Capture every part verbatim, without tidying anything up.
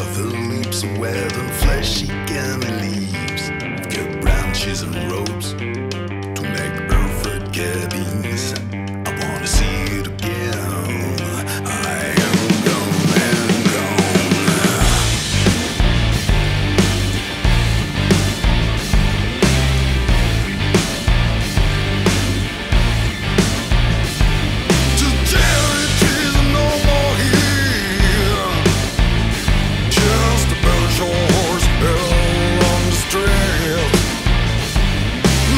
stuff that leaps where the fleshy candy leaves. Get branches and ropes to make perfect cabins. I wanna see it again. I am gone and gone. Today it is no more here. Just a bunch of horse along the street.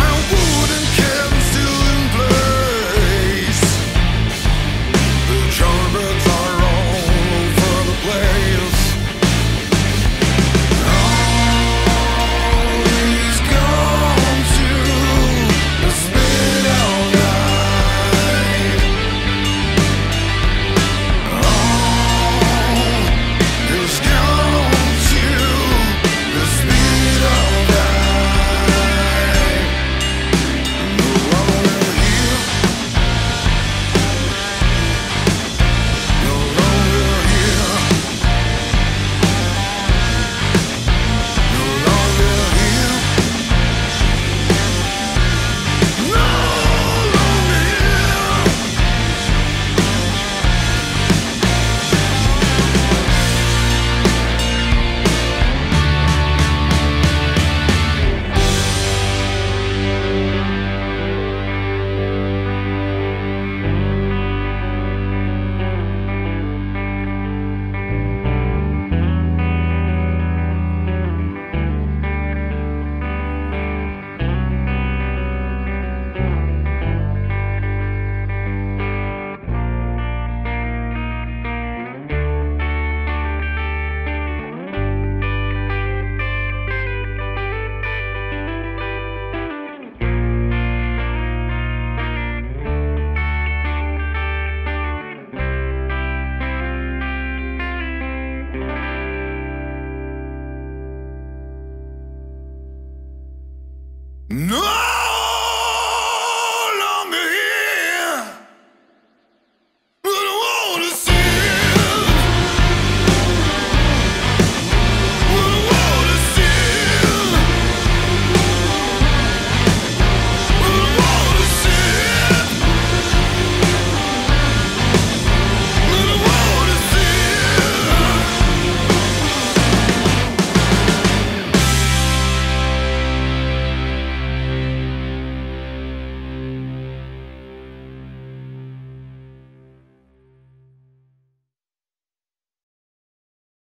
My wooden cabin still in place. The charbets are all over the place. All is gone to the speed of light. All is gone to the speed of light. No longer here, no longer here, no longer here, no longer here. No!